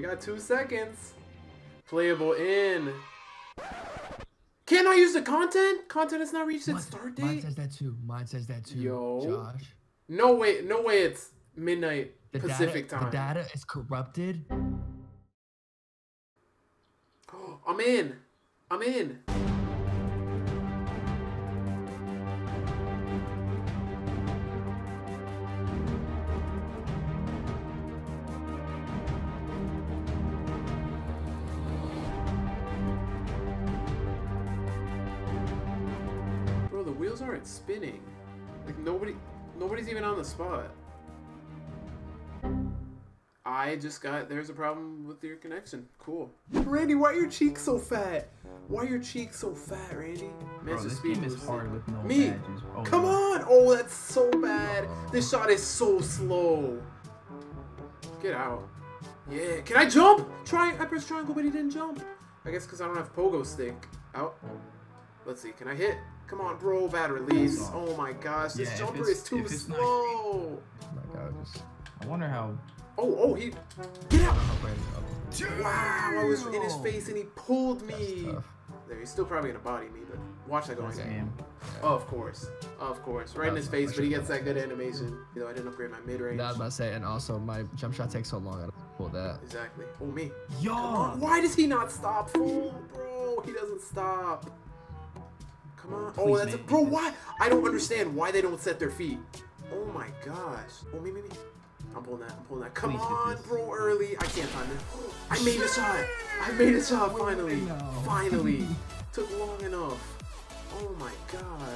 We got 2 seconds. Playable in. Can I use the content? Content has not reached its start date. Mine says that too. Mine says that too. Yo, Josh. No way. No way. It's midnight Pacific time. The data is corrupted. Oh, I'm in. I'm in. Wheels aren't spinning. Like nobody's even on the spot. I just got there's a problem with your connection. Cool. Randy, why are your cheeks so fat? Why are your cheeks so fat, Randy? Bro, Mr. Speed game is hard with no me. Badges. Oh, come on! Oh, that's so bad. This shot is so slow. Get out. Yeah. Can I jump? Try. I pressed triangle, but he didn't jump. I guess because I don't have pogo stick. Out. Let's see. Can I hit? Come on, bro, bad release. Oh my gosh, this jumper is too slow. Oh my god, I wonder how. Oh, he. Get out! Wow, I was in his face and he pulled me. There, he's still probably gonna body me, but watch that going in. Oh, of course, right in his face, but he gets that good animation. You know, I didn't upgrade my mid range. I was about to say, and also my jump shot takes so long. I don't pull that. Exactly. Oh me. Yo. Why does he not stop, fool, bro? He doesn't stop. Come on. Oh, that's a bro. Why? I don't understand why they don't set their feet. Oh my gosh. Oh, me. I'm pulling that. Come on, bro. Early. I can't find it. I made a shot. Finally. Took long enough. Oh my god.